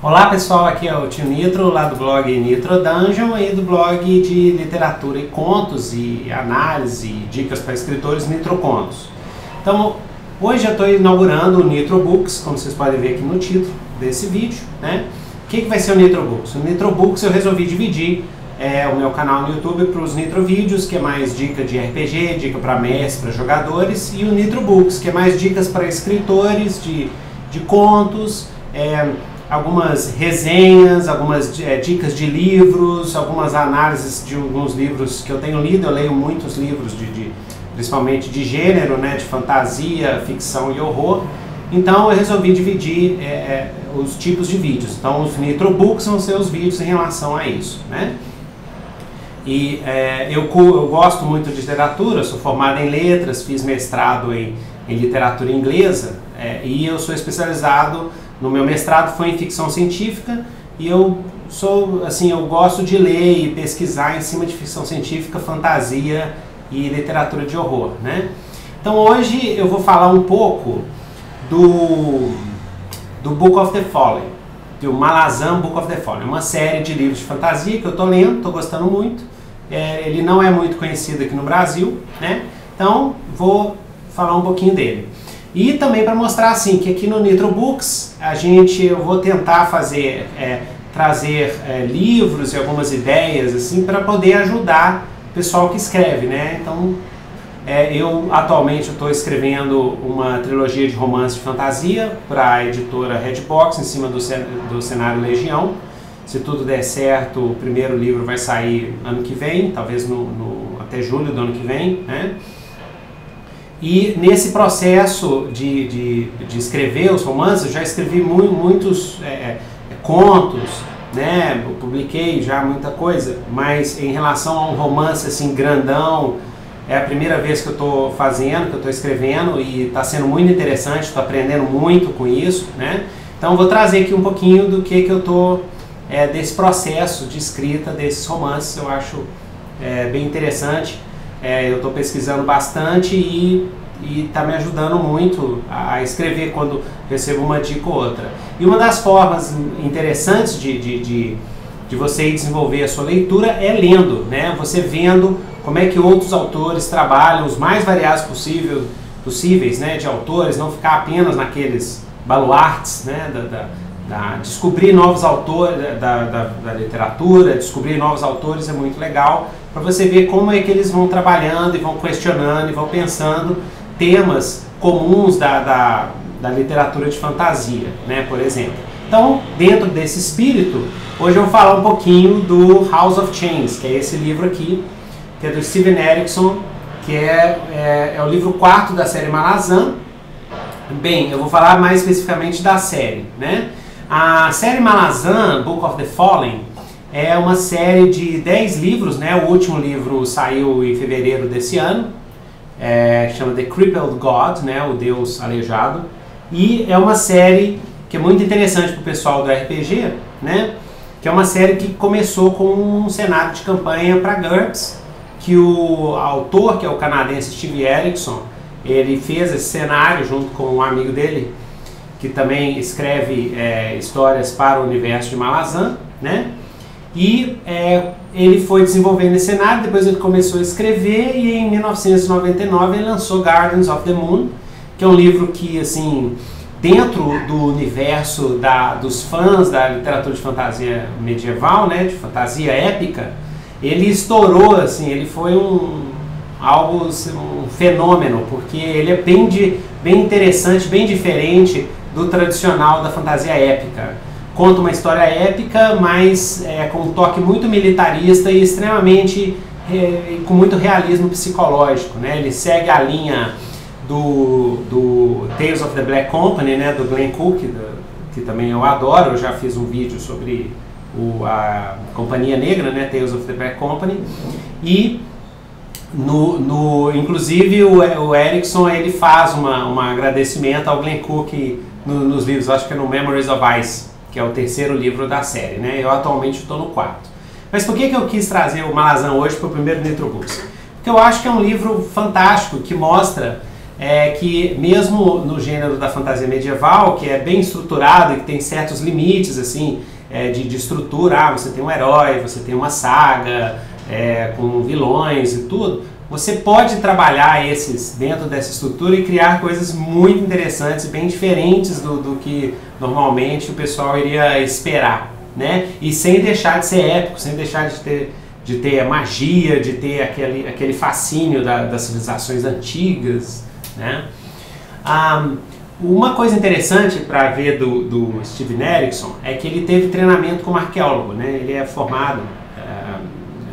Olá pessoal, aqui é o Tio Nitro, lá do blog Nitro Dungeon e do blog de literatura e contos e análise e dicas para escritores Nitro Contos. Então, hoje eu estou inaugurando o Nitro Books, como vocês podem ver aqui no título desse vídeo, né? O que vai ser o Nitro Books? O Nitro Books eu resolvi dividir o meu canal no YouTube para os Nitro Vídeos, que é mais dica de RPG, dica para mestres, para jogadores, e o Nitro Books, que é mais dicas para escritores de contos, algumas resenhas, algumas dicas de livros, algumas análises de alguns livros que eu tenho lido. Eu leio muitos livros, principalmente de gênero, né, de fantasia, ficção e horror. Então eu resolvi dividir os tipos de vídeos. Então os Nitro Books são seus vídeos em relação a isso, né? E eu gosto muito de literatura, sou formado em letras, fiz mestrado em literatura inglesa, e eu sou especializado, no meu mestrado foi em ficção científica, e eu gosto de ler e pesquisar em cima de ficção científica, fantasia e literatura de horror, né? Então hoje eu vou falar um pouco do Book of the Fallen, do Malazan Book of the Fallen. É uma série de livros de fantasia que eu estou lendo, estou gostando muito. Ele não é muito conhecido aqui no Brasil, né? Então vou falar um pouquinho dele. E também para mostrar assim, que aqui no Nitro Books eu vou tentar fazer, trazer livros e algumas ideias assim, para poder ajudar o pessoal que escreve, né? Então, eu atualmente estou escrevendo uma trilogia de romance de fantasia para a editora Redbox, em cima do cenário Legião. Se tudo der certo, o primeiro livro vai sair ano que vem, talvez até julho do ano que vem, né? E nesse processo de escrever os romances, eu já escrevi muitos contos, né? Eu publiquei já muita coisa, mas em relação a um romance assim grandão, é a primeira vez que eu estou fazendo, que eu estou escrevendo, e está sendo muito interessante, estou aprendendo muito com isso, né? Então vou trazer aqui um pouquinho do que eu estou, desse processo de escrita desses romances. Eu acho bem interessante, eu estou pesquisando bastante e está me ajudando muito a escrever quando recebo uma dica ou outra. E uma das formas interessantes de você desenvolver a sua leitura é lendo, né? Você vendo como é que outros autores trabalham, os mais variados possíveis, né, de autores, não ficar apenas naqueles baluartes, né, descobrir novos autores da literatura, descobrir novos autores é muito legal, para você ver como é que eles vão trabalhando e vão questionando e vão pensando temas comuns da literatura de fantasia, né, por exemplo. Então, dentro desse espírito, hoje eu vou falar um pouquinho do House of Chains, que é esse livro aqui, que é do Steven Erikson, que é o livro 4 da série Malazan. Bem, eu vou falar mais especificamente da série, né? A série Malazan, Book of the Fallen, é uma série de 10 livros, né? O último livro saiu em fevereiro desse ano, chama The Crippled God, né? O Deus Aleijado. E é uma série que é muito interessante para o pessoal do RPG, né? Que é uma série que começou com um cenário de campanha para GURPS, que o autor, que é o canadense Steven Erikson, ele fez esse cenário junto com um amigo dele, que também escreve histórias para o universo de Malazan, né? E ele foi desenvolvendo esse cenário, depois ele começou a escrever e em 1999 ele lançou Gardens of the Moon, que é um livro que, assim, dentro do universo dos fãs da literatura de fantasia medieval, né, de fantasia épica, ele estourou, assim, ele foi um fenômeno, porque ele é bem interessante, bem diferente do tradicional da fantasia épica. Conta uma história épica, mas com um toque muito militarista e extremamente, com muito realismo psicológico, né? Ele segue a linha do Tales of the Black Company, né, do Glenn Cook, que também eu adoro. Eu já fiz um vídeo sobre a Companhia Negra, né, Tales of the Black Company, e inclusive o Erikson, ele faz um agradecimento ao Glenn Cook nos livros, acho que é no Memories of Ice, que é o terceiro livro da série, né? Eu atualmente estou no quarto. Mas por que eu quis trazer o Malazan hoje para o primeiro Nitro Books? Porque eu acho que é um livro fantástico que mostra é que mesmo no gênero da fantasia medieval, que é bem estruturado e que tem certos limites assim, de estrutura, você tem um herói, você tem uma saga com vilões e tudo, você pode trabalhar esses dentro dessa estrutura e criar coisas muito interessantes, bem diferentes do que normalmente o pessoal iria esperar, né? E sem deixar de ser épico, sem deixar de ter a magia, de ter aquele fascínio das civilizações antigas, né? Uma coisa interessante para ver do Steven Erikson é que ele teve treinamento como arqueólogo, né? Ele é formado,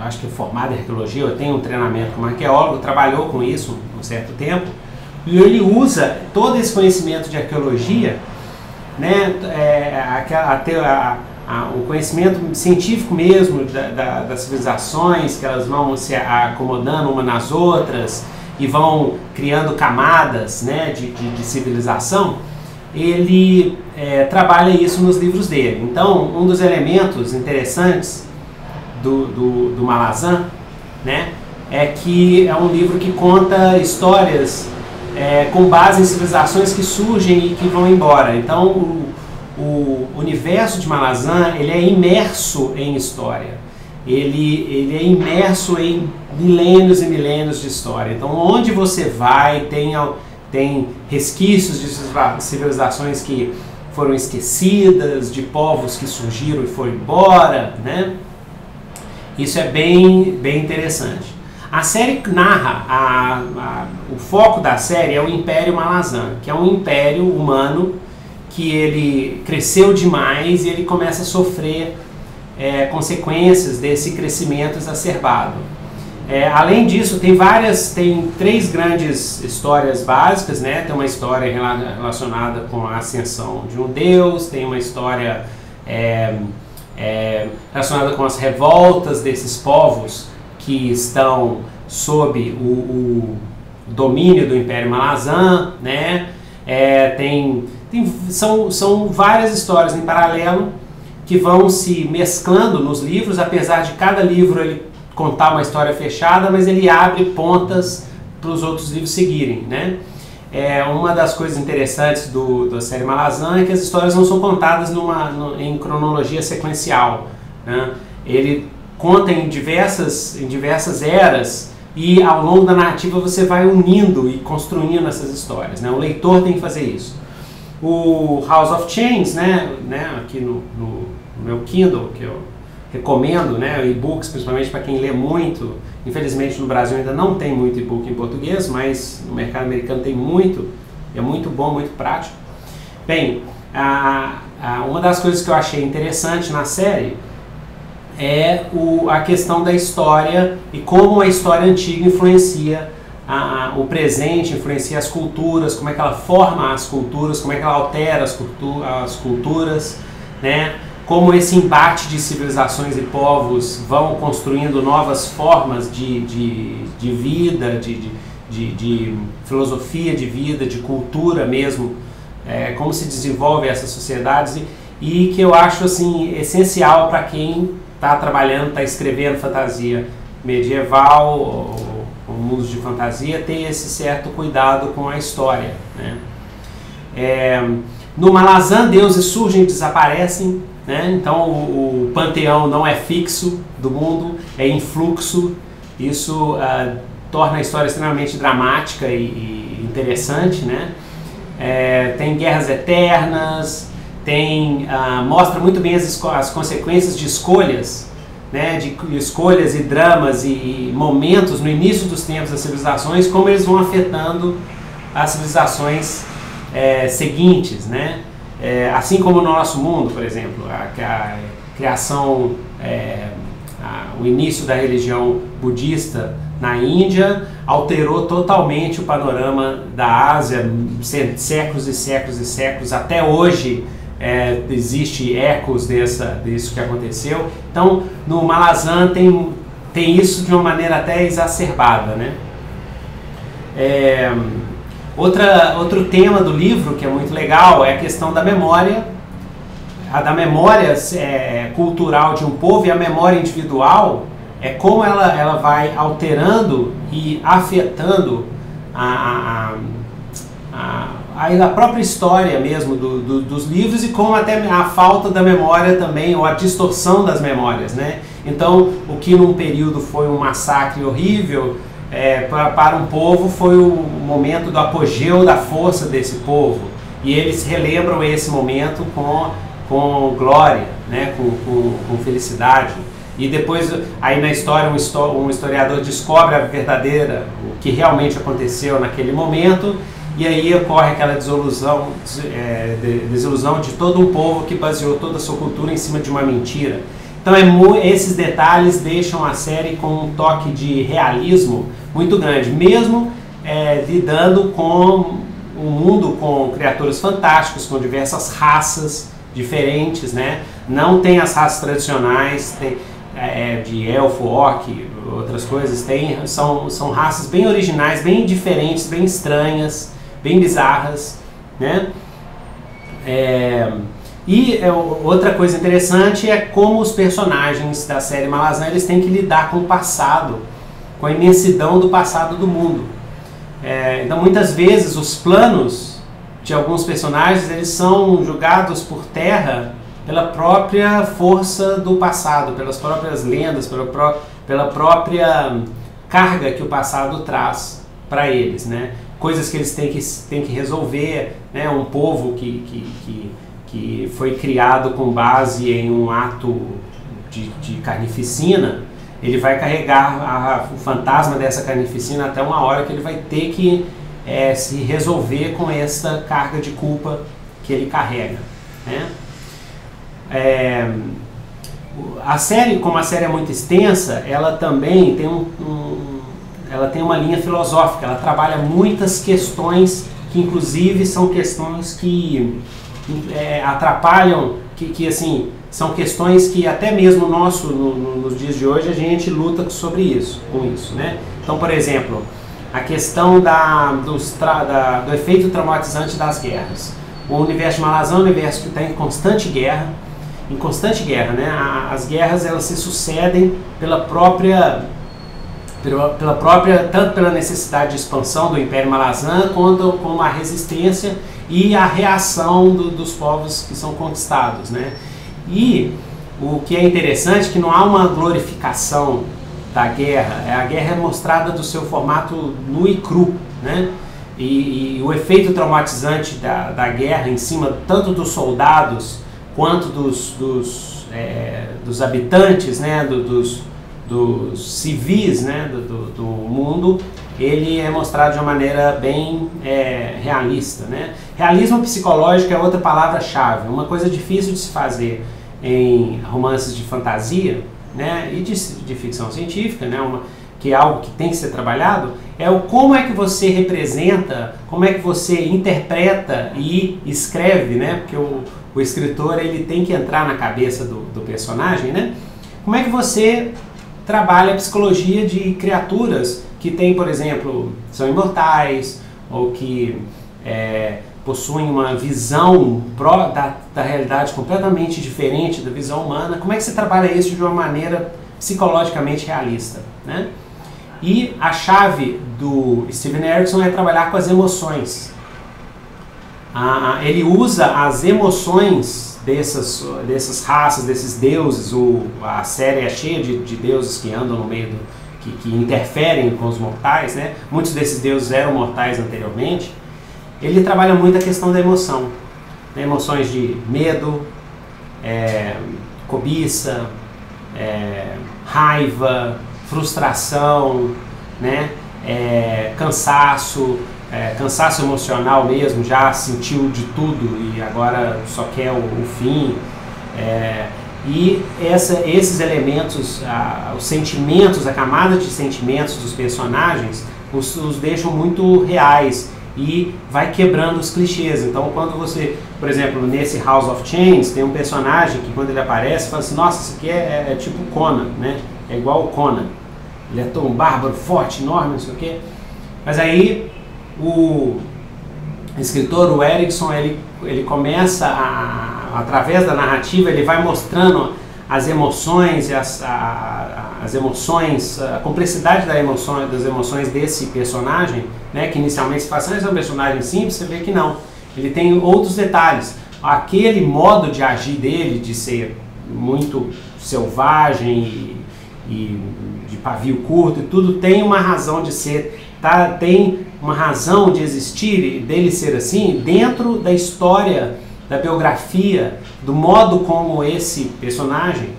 acho que é formado em arqueologia, eu tenho um treinamento como arqueólogo, trabalhou com isso um certo tempo, e ele usa todo esse conhecimento de arqueologia, né? O conhecimento científico mesmo das civilizações, que elas vão se acomodando uma nas outras e vão criando camadas, né, de civilização. Ele trabalha isso nos livros dele. Então, um dos elementos interessantes do Malazan, né, é que é um livro que conta histórias com base em civilizações que surgem e que vão embora. Então, o universo de Malazan, ele é imerso em história. Ele é imerso em milênios e milênios de história. Então, onde você vai, tem resquícios de civilizações que foram esquecidas, de povos que surgiram e foram embora, né? Isso é bem interessante. A série narra, o foco da série é o Império Malazan, que é um império humano que ele cresceu demais e ele começa a sofrer consequências desse crescimento exacerbado. Além disso, tem três grandes histórias básicas, né? Tem uma história relacionada com a ascensão de um deus, tem uma história relacionada com as revoltas desses povos que estão sob o domínio do Império Malazan, né? São várias histórias em paralelo que vão se mesclando nos livros, apesar de cada livro ele contar uma história fechada, mas ele abre pontas para os outros livros seguirem, né? Uma das coisas interessantes da série Malazan é que as histórias não são contadas em cronologia sequencial, né? Ele conta em diversas eras e ao longo da narrativa você vai unindo e construindo essas histórias, né? O leitor tem que fazer isso. O House of Chains, né, aqui no meu Kindle, que eu recomendo, né, e-books, principalmente para quem lê muito. Infelizmente no Brasil ainda não tem muito e-book em português, mas no mercado americano tem muito, é muito bom, muito prático. Bem, uma das coisas que eu achei interessante na série é a questão da história e como a história antiga influencia o presente, influencia as culturas, como é que ela forma as culturas, como é que ela altera as culturas, né? Como esse embate de civilizações e povos vão construindo novas formas de vida, de filosofia de vida, de cultura mesmo, como se desenvolvem essas sociedades, e que eu acho assim, essencial para quem está trabalhando, está escrevendo fantasia medieval ou mundos de fantasia, tem esse certo cuidado com a história, né? No Malazan, deuses surgem e desaparecem, né? Então o panteão não é fixo do mundo, é em fluxo. Isso torna a história extremamente dramática e interessante, né? Tem guerras eternas, mostra muito bem as consequências de escolhas, né, de escolhas e dramas e momentos no início dos tempos das civilizações, como eles vão afetando as civilizações seguintes, né? Assim como no nosso mundo, por exemplo, a criação, o início da religião budista na Índia alterou totalmente o panorama da Ásia, séculos e séculos e séculos, até hoje. Existe ecos disso que aconteceu. Então no Malazan tem isso de uma maneira até exacerbada, né? Outro tema do livro que é muito legal é a questão da memória, cultural de um povo, e a memória individual é como ela vai alterando e afetando a própria história mesmo dos livros e com até a falta da memória também, ou a distorção das memórias, né? Então, o que num período foi um massacre horrível, para um povo foi o momento do apogeu da força desse povo. E eles relembram esse momento com glória, né? com felicidade. E depois, aí na história, um historiador descobre a verdadeira, o que realmente aconteceu naquele momento, e aí ocorre aquela desilusão de todo um povo que baseou toda a sua cultura em cima de uma mentira. Então esses detalhes deixam a série com um toque de realismo muito grande, mesmo lidando com um mundo com criaturas fantásticas, com diversas raças diferentes, né? Não tem as raças tradicionais, tem, de elfo, orc, outras coisas, são raças bem originais, bem diferentes, bem estranhas, bem bizarras, né? E outra coisa interessante é como os personagens da série Malazan, eles têm que lidar com o passado, com a imensidão do passado do mundo. Então muitas vezes os planos de alguns personagens, eles são jogados por terra pela própria força do passado, pelas próprias lendas, pela própria carga que o passado traz para eles, né? Coisas que eles têm que resolver, né? Um povo que foi criado com base em um ato de carnificina, ele vai carregar o fantasma dessa carnificina até uma hora que ele vai ter que se resolver com essa carga de culpa que ele carrega, né? A série, como a série é muito extensa, ela também tem ela tem uma linha filosófica, ela trabalha muitas questões que inclusive são questões que atrapalham, que assim, são questões que até mesmo nos dias de hoje a gente luta com isso, né? Então, por exemplo, a questão do efeito traumatizante das guerras. O universo de Malazan é um universo que está em constante guerra, né? As guerras, elas se sucedem pela própria, tanto pela necessidade de expansão do Império Malazan, quanto como a resistência e a reação dos povos que são conquistados, né? E o que é interessante é que não há uma glorificação da guerra, a guerra é mostrada do seu formato nu e cru, né? E o efeito traumatizante da guerra em cima tanto dos soldados quanto dos habitantes, né, dos civis, né, do mundo, ele é mostrado de uma maneira bem realista, né? Realismo psicológico é outra palavra-chave, uma coisa difícil de se fazer em romances de fantasia, né, e de ficção científica, né, que é algo que tem que ser trabalhado, é o como é que você representa, como é que você interpreta e escreve, né? Porque o escritor, ele tem que entrar na cabeça do personagem, né? Como é que você trabalha a psicologia de criaturas que tem, por exemplo, são imortais, ou que possuem uma visão da realidade completamente diferente da visão humana. Como é que você trabalha isso de uma maneira psicologicamente realista, né? E a chave do Steven Erikson é trabalhar com as emoções. Ele usa as emoções dessas raças, desses deuses. A série é cheia de deuses que andam no meio, que interferem com os mortais, né? Muitos desses deuses eram mortais anteriormente. Ele trabalha muito a questão da emoção, né? Emoções de medo, cobiça, raiva, frustração, né? Cansaço emocional mesmo, já sentiu de tudo e agora só quer o fim. E esses elementos, os sentimentos, a camada de sentimentos dos personagens, os deixam muito reais e vai quebrando os clichês. Então, quando você, por exemplo, nesse House of Chains, tem um personagem que quando ele aparece, fala assim, nossa, isso aqui é tipo Conan, né? É igual o Conan, ele é tão bárbaro, forte, enorme, não sei o quê. Mas aí o escritor, o Erikson, ele começa através da narrativa, ele vai mostrando as emoções, a complexidade das emoções desse personagem, né, que inicialmente se faz, é um personagem simples, você vê que não. Ele tem outros detalhes. Aquele modo de agir dele, de ser muito selvagem e de pavio curto e tudo, tem uma razão de ser, tá? Tem uma razão de existir, dele ser assim, dentro da história, da biografia, do modo como esse personagem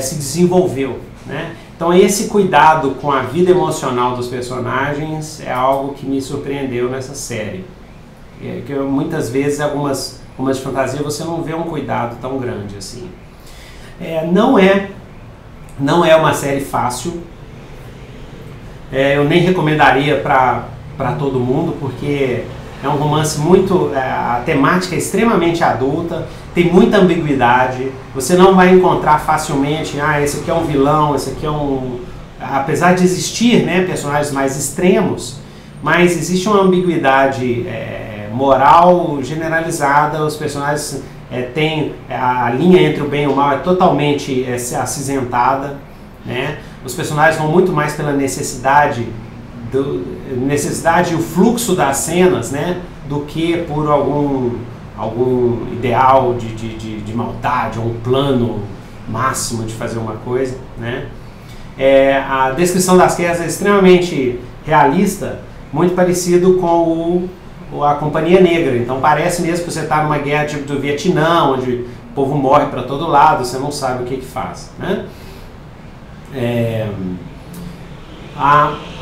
se desenvolveu, né? Então esse cuidado com a vida emocional dos personagens é algo que me surpreendeu nessa série. Que muitas vezes algumas de fantasia você não vê um cuidado tão grande assim. Não é uma série fácil. Eu nem recomendaria para todo mundo, porque é um romance muito... a temática é extremamente adulta, tem muita ambiguidade, você não vai encontrar facilmente, ah, esse aqui é um vilão, esse aqui é um... Apesar de existir, né, personagens mais extremos, mas existe uma ambiguidade moral generalizada, os personagens têm... a linha entre o bem e o mal é totalmente acinzentada, né? Os personagens vão muito mais pela necessidade e o fluxo das cenas, né, do que por algum ideal de maldade ou um plano máximo de fazer uma coisa, né. A descrição das guerras é extremamente realista, muito parecido com a Companhia Negra. Então parece mesmo que você está numa guerra tipo do Vietnã, onde o povo morre para todo lado, você não sabe o que faz, né.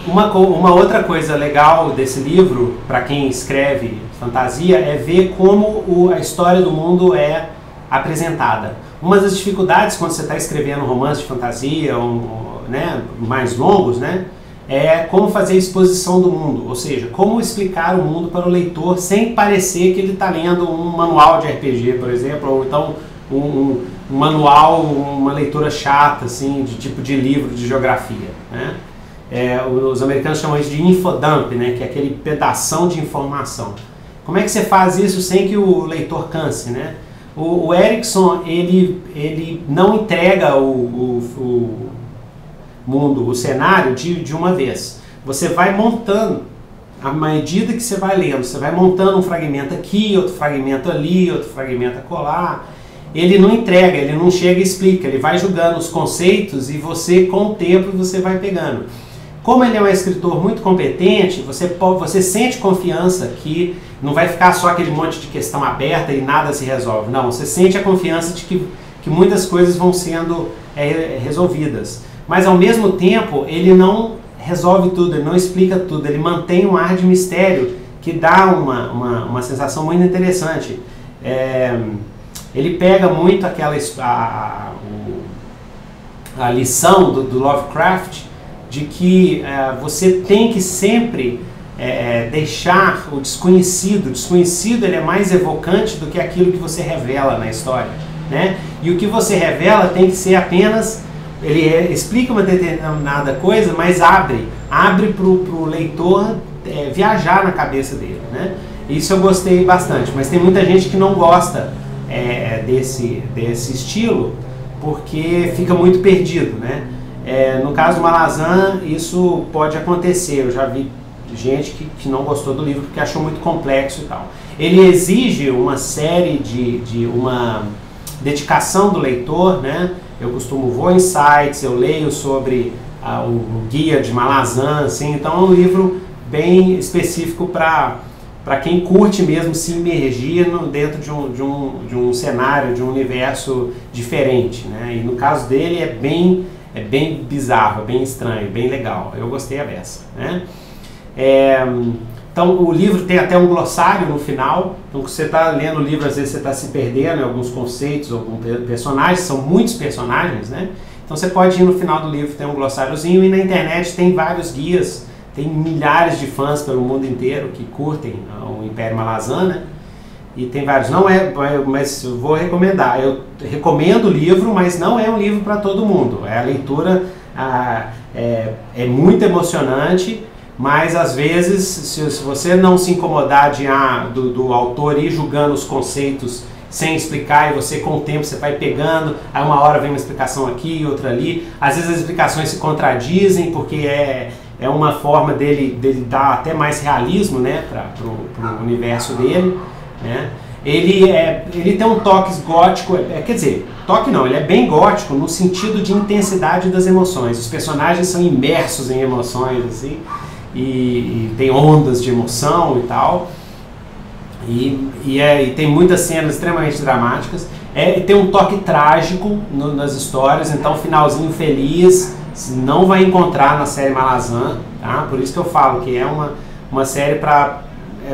Uma outra coisa legal desse livro, para quem escreve fantasia, é ver como a história do mundo é apresentada. Uma das dificuldades quando você está escrevendo um romance de fantasia, né, mais longos, né, é como fazer a exposição do mundo, ou seja, como explicar o mundo para o leitor sem parecer que ele está lendo um manual de RPG, por exemplo, ou então um manual, uma leitura chata, assim, de tipo de livro de geografia, né. Os americanos chamam isso de infodump, né, que é aquele pedação de informação. Como é que você faz isso sem que o leitor canse, né? O Erikson, ele não entrega o mundo, o cenário de uma vez. Você vai montando, à medida que você vai lendo, você vai montando um fragmento aqui, outro fragmento ali, outro fragmento acolá. Ele não entrega, ele não chega e explica, ele vai julgando os conceitos e você, com o tempo, você vai pegando. Como ele é um escritor muito competente, você sente confiança que não vai ficar só aquele monte de questão aberta e nada se resolve. Não, você sente a confiança de que muitas coisas vão sendo resolvidas. Mas, ao mesmo tempo, ele não resolve tudo, ele não explica tudo, ele mantém um ar de mistério que dá uma sensação muito interessante. Ele pega muito aquela a lição do Lovecraft, de que você tem que sempre deixar o desconhecido. O desconhecido, ele é mais evocante do que aquilo que você revela na história, né? E o que você revela tem que ser apenas... Ele explica uma determinada coisa, mas abre para o leitor viajar na cabeça dele, né? Isso eu gostei bastante, mas tem muita gente que não gosta desse estilo, porque fica muito perdido, né? No caso do Malazan, isso pode acontecer. Eu já vi gente que não gostou do livro porque achou muito complexo e tal. Ele exige uma série de uma dedicação do leitor, né? Eu costumo vou em sites, eu leio sobre o guia de Malazan, assim. Então é um livro bem específico para quem curte mesmo se imergir dentro de um cenário, de um universo diferente, né? E no caso dele é bem bizarro, bem estranho, bem legal. Eu gostei a beça, né? Então o livro tem até um glossário no final. Então você está lendo o livro, às vezes você está se perdendo em alguns conceitos, alguns personagens, são muitos personagens, né? Então você pode ir no final do livro, tem um glossáriozinho, e na internet tem vários guias. Tem milhares de fãs pelo mundo inteiro que curtem o Império Malazan, né? E tem vários. Não é, mas eu vou recomendar. Eu recomendo o livro, mas não é um livro para todo mundo. A leitura é muito emocionante, mas às vezes, se você não se incomodar do autor ir julgando os conceitos sem explicar, e você com o tempo você vai pegando, aí uma hora vem uma explicação aqui, outra ali, às vezes as explicações se contradizem, porque é uma forma dele dar até mais realismo, né, pro universo dele, né. Ele tem um toque gótico, quer dizer, toque não, ele é bem gótico no sentido de intensidade das emoções. Os personagens são imersos em emoções, assim, e tem ondas de emoção e tal. E tem muitas cenas extremamente dramáticas. Tem um toque trágico nas histórias, então finalzinho feliz não vai encontrar na série Malazan, tá? Por isso que eu falo que é uma série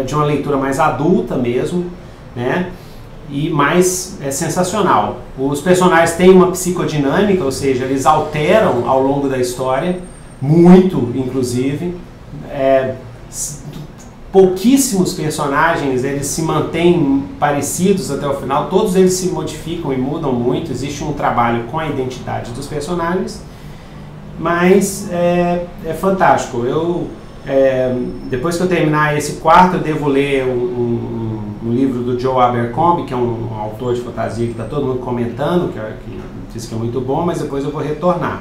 de uma leitura mais adulta mesmo, né? E mais sensacional. Os personagens têm uma psicodinâmica, ou seja, eles alteram ao longo da história, muito inclusive. Pouquíssimos personagens eles se mantêm parecidos até o final, todos eles se modificam e mudam muito, existe um trabalho com a identidade dos personagens, mas é fantástico. Depois que eu terminar esse quarto, eu devo ler um livro do Joe Abercrombie, que é um autor de fantasia que está todo mundo comentando, que diz que é muito bom, mas depois eu vou retornar,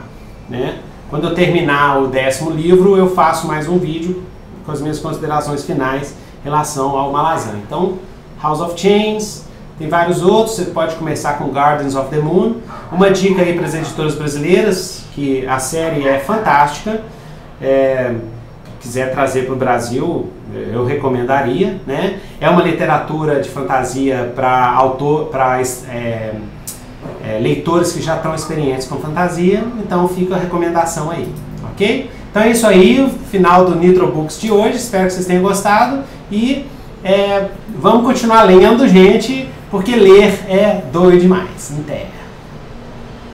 né? Quando eu terminar o 10º livro, eu faço mais um vídeo com as minhas considerações finais em relação ao Malazan. Então, House of Chains, tem vários outros, você pode começar com Gardens of the Moon. Uma dica aí para as editoras brasileiras, que a série é fantástica, quiser trazer para o Brasil, eu recomendaria, né? É uma literatura de fantasia para leitores que já estão experientes com fantasia, então fica a recomendação aí, ok? Então é isso aí, o final do Nitro Books de hoje, espero que vocês tenham gostado e vamos continuar lendo, gente, porque ler é doido demais, até!